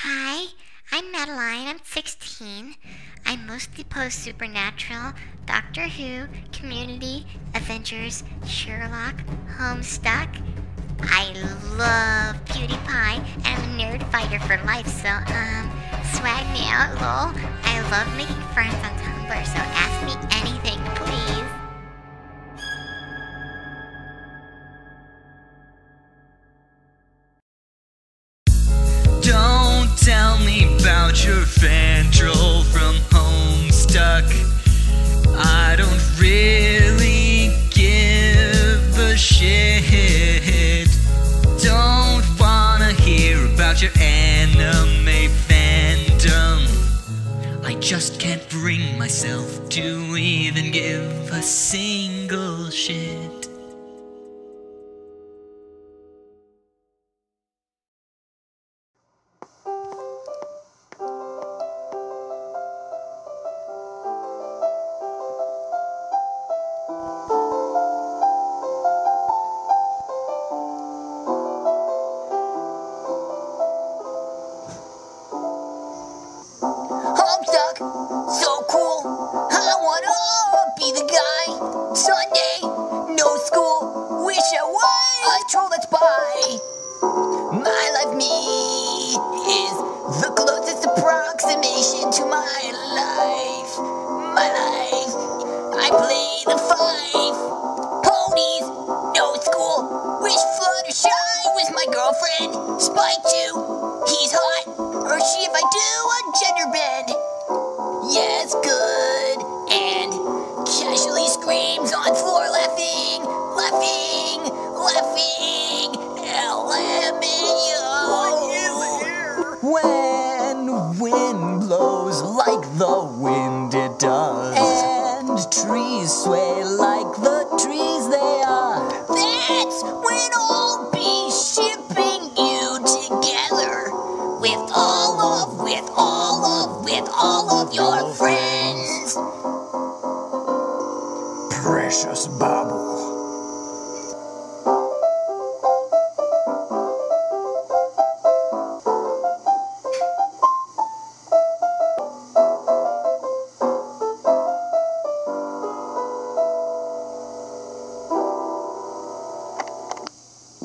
Hi, I'm Madeline, I'm 16. I mostly post Supernatural, Doctor Who, Community, Avengers, Sherlock, Homestuck. I love PewDiePie, and I'm a nerd fighter for life, so swag me out, lol. I love making friends on Tumblr, so ask me anything, please. Don't tell me about your fan troll from Homestuck. I don't really give a shit. Don't wanna hear about your anime fandom. I just can't bring myself to even give a single shit.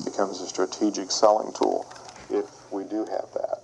Becomes a strategic selling tool if we do have that.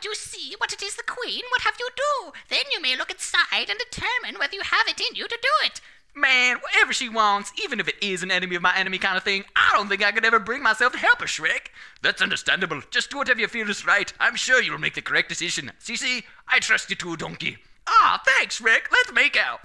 Once you see what it is the Queen would have you do, then you may look inside and determine whether you have it in you to do it. Man, whatever she wants, even if it is an enemy of my enemy kind of thing, I don't think I could ever bring myself to help her, Shrek. That's understandable. Just do whatever you feel is right. I'm sure you'll make the correct decision. C.C., I trust you too, donkey. Ah, thanks, Shrek. Let's make out.